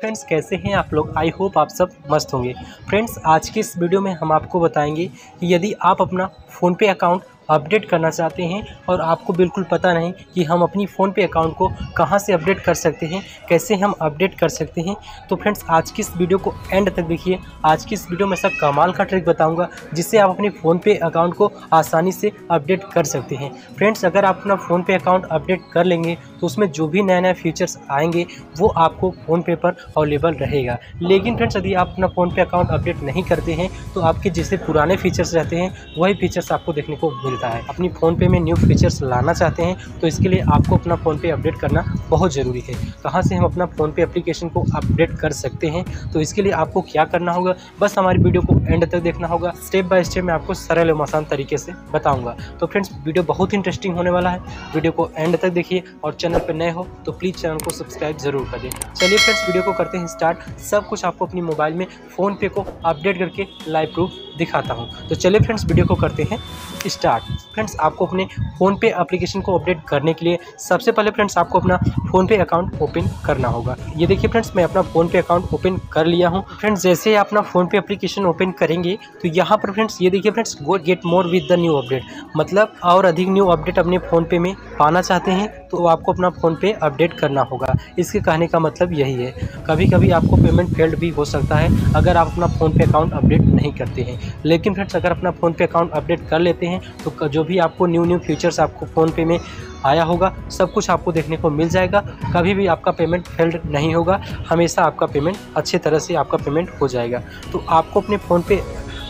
Friends कैसे हैं आप लोग, आई होप आप सब मस्त होंगे। फ्रेंड्स आज के इस वीडियो में हम आपको बताएंगे कि यदि आप अपना फ़ोनपे अकाउंट अपडेट करना चाहते हैं और आपको बिल्कुल पता नहीं कि हम अपनी फ़ोनपे अकाउंट को कहां से अपडेट कर सकते हैं, कैसे हम अपडेट कर सकते हैं, तो फ्रेंड्स आज की इस वीडियो को एंड तक देखिए। आज की इस वीडियो में ऐसा कमाल का ट्रिक बताऊंगा जिससे आप अपने फ़ोनपे अकाउंट को आसानी से अपडेट कर सकते हैं। फ्रेंड्स अगर आप अपना फ़ोनपे अकाउंट अपडेट कर लेंगे तो उसमें जो भी नए नए फीचर्स आएंगे वो आपको फ़ोनपे पर अवेलेबल रहेगा। लेकिन फ्रेंड्स यदि आप अपना फ़ोनपे अकाउंट अपडेट नहीं करते हैं तो आपके जैसे पुराने फीचर्स रहते हैं वही फीचर्स आपको देखने को है। अपनी फ़ोनपे में न्यू फीचर्स लाना चाहते हैं तो इसके लिए आपको अपना फ़ोनपे अपडेट करना बहुत ज़रूरी है। कहाँ से हम अपना फ़ोनपे एप्लीकेशन को अपडेट कर सकते हैं, तो इसके लिए आपको क्या करना होगा, बस हमारी वीडियो को एंड तक देखना होगा। स्टेप बाय स्टेप मैं आपको सरल और आसान तरीके से बताऊँगा। तो फ्रेंड्स वीडियो बहुत इंटरेस्टिंग होने वाला है, वीडियो को एंड तक देखिए और चैनल पर नए हो तो प्लीज़ चैनल को सब्सक्राइब जरूर कर दें। चलिए फ्रेंड्स वीडियो को करते हैं स्टार्ट। सब कुछ आपको अपनी मोबाइल में फ़ोनपे को अपडेट करके लाइव प्रूफ दिखाता हूँ। तो चलिए फ्रेंड्स वीडियो को करते हैं स्टार्ट। फ्रेंड्स आपको अपने फ़ोनपे एप्लीकेशन को अपडेट करने के लिए सबसे पहले फ्रेंड्स आपको अपना फ़ोनपे अकाउंट ओपन करना होगा। ये देखिए फ्रेंड्स मैं अपना फ़ोनपे अकाउंट ओपन कर लिया हूँ। फ्रेंड्स जैसे ही अपना फ़ोनपे एप्लीकेशन ओपन करेंगे तो यहाँ पर फ्रेंड्स ये देखिए friends go get more with the new update, मतलब और अधिक न्यू अपडेट अपने फ़ोनपे में पाना चाहते हैं तो आपको अपना फ़ोनपे अपडेट करना होगा। इसके कहने का मतलब यही है। कभी कभी आपको पेमेंट फेल्ड भी हो सकता है अगर आप अपना फ़ोनपे अकाउंट अपडेट नहीं करते हैं। लेकिन फ्रेंड्स अगर अपना फ़ोनपे अकाउंट अपडेट कर लेते हैं तो जो भी आपको न्यू फीचर्स आपको फ़ोनपे में आया होगा सब कुछ आपको देखने को मिल जाएगा। कभी भी आपका पेमेंट फेल्ड नहीं होगा, हमेशा आपका पेमेंट अच्छे तरह से आपका पेमेंट हो जाएगा। तो आपको अपने फ़ोनपे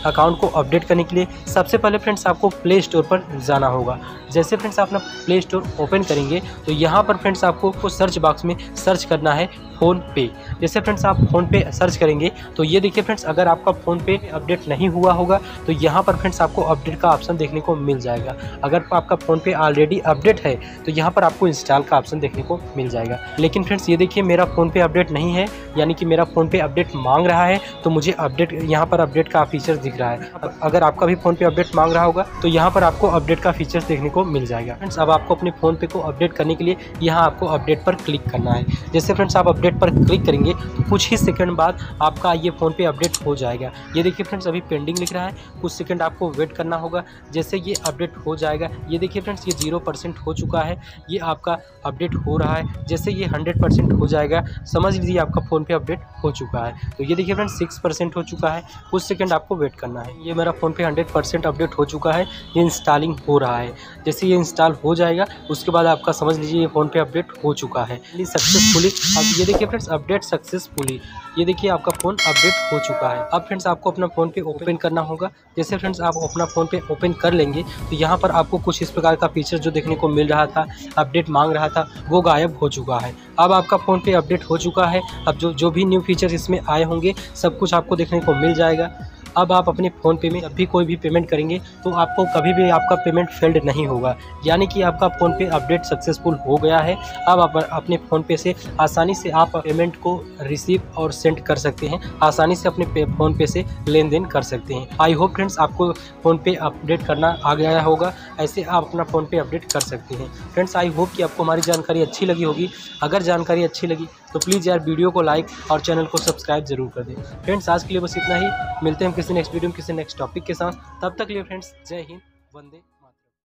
अकाउंट को अपडेट करने के लिए सबसे पहले फ्रेंड्स आपको प्ले स्टोर पर जाना होगा। जैसे फ्रेंड्स आप अपना प्ले स्टोर ओपन करेंगे तो यहाँ पर फ्रेंड्स आपको सर्च बॉक्स में सर्च करना है फ़ोनपे। जैसे फ्रेंड्स आप फ़ोनपे सर्च करेंगे तो ये देखिए फ्रेंड्स अगर आपका फ़ोनपे अपडेट नहीं हुआ होगा तो यहाँ पर फ्रेंड्स आपको अपडेट का ऑप्शन देखने को मिल जाएगा। अगर आपका फ़ोनपे ऑलरेडी अपडेट है तो यहाँ पर आपको इंस्टॉल का ऑप्शन देखने को मिल जाएगा। लेकिन फ्रेंड्स ये देखिए मेरा फ़ोनपे अपडेट नहीं है, यानी कि मेरा फ़ोनपे अपडेट मांग रहा है तो मुझे अपडेट यहाँ पर अपडेट का फीचर्स दिख रहा है। अगर आपका भी फ़ोनपे अपडेट मांग रहा होगा तो यहाँ पर आपको अपडेट का फीचर्स देखने को मिल जाएगा। फ्रेंड्स अब आपको अपने फ़ोनपे को अपडेट करने के लिए यहाँ आपको अपडेट पर क्लिक करना है। जैसे फ्रेंड्स आप अपडेट पर क्लिक करेंगे तो कुछ ही सेकंड बाद आपका ये फ़ोनपे अपडेट हो जाएगा। ये देखिए फ्रेंड्स अभी पेंडिंग लिख रहा है, कुछ सेकंड आपको वेट करना होगा। जैसे ये अपडेट हो जाएगा, ये देखिए फ्रेंड्स ये 0% हो चुका है, ये आपका अपडेट हो रहा है। जैसे ये 100% हो जाएगा समझ लीजिए आपका फ़ोनपे अपडेट हो चुका है। तो ये देखिए फ्रेंड्स 6% हो चुका है, कुछ सेकंड आपको वेट करना है। ये मेरा फ़ोनपे 100% अपडेट हो चुका है, ये इंस्टॉलिंग हो रहा है। जैसे ये इंस्टॉल हो जाएगा उसके बाद आपका समझ लीजिए ये फ़ोनपे अपडेट हो चुका है सक्सेसफुली। अब ये देखिए फ्रेंड्स अपडेट सक्सेसफुली, ये देखिए आपका फ़ोन अपडेट हो चुका है। अब फ्रेंड्स आपको अपना फ़ोनपे ओपन करना होगा। जैसे फ्रेंड्स आप अपना फ़ोनपे ओपन कर लेंगे तो यहाँ पर आपको कुछ इस प्रकार का फीचर जो देखने को मिल रहा था, अपडेट मांग रहा था, वो गायब हो चुका है। अब आपका फ़ोनपे अपडेट हो चुका है। अब जो भी न्यू फीचर्स इसमें आए होंगे सब कुछ आपको देखने को मिल जाएगा। अब आप अपने फ़ोनपे में जब भी कोई भी पेमेंट करेंगे तो आपको कभी भी आपका पेमेंट फेल्ड नहीं होगा, यानी कि आपका फ़ोनपे अपडेट सक्सेसफुल हो गया है। अब आप अपने फ़ोनपे से आसानी से आप पेमेंट को रिसीव और सेंड कर सकते हैं, आसानी से अपने फ़ोनपे से लेन देन कर सकते हैं। आई होप फ्रेंड्स आपको फ़ोनपे अपडेट करना आ गया होगा, ऐसे आप अपना फ़ोनपे अपडेट कर सकते हैं। फ्रेंड्स आई होप कि आपको हमारी जानकारी अच्छी लगी होगी। अगर जानकारी अच्छी लगी तो प्लीज़ यार वीडियो को लाइक और चैनल को सब्सक्राइब जरूर कर दें। फ्रेंड्स आज के लिए बस इतना ही, मिलते हैं किसी नेक्स्ट वीडियो में किसी नेक्स्ट टॉपिक के साथ। तब तक लिए फ्रेंड्स जय हिंद, वंदे।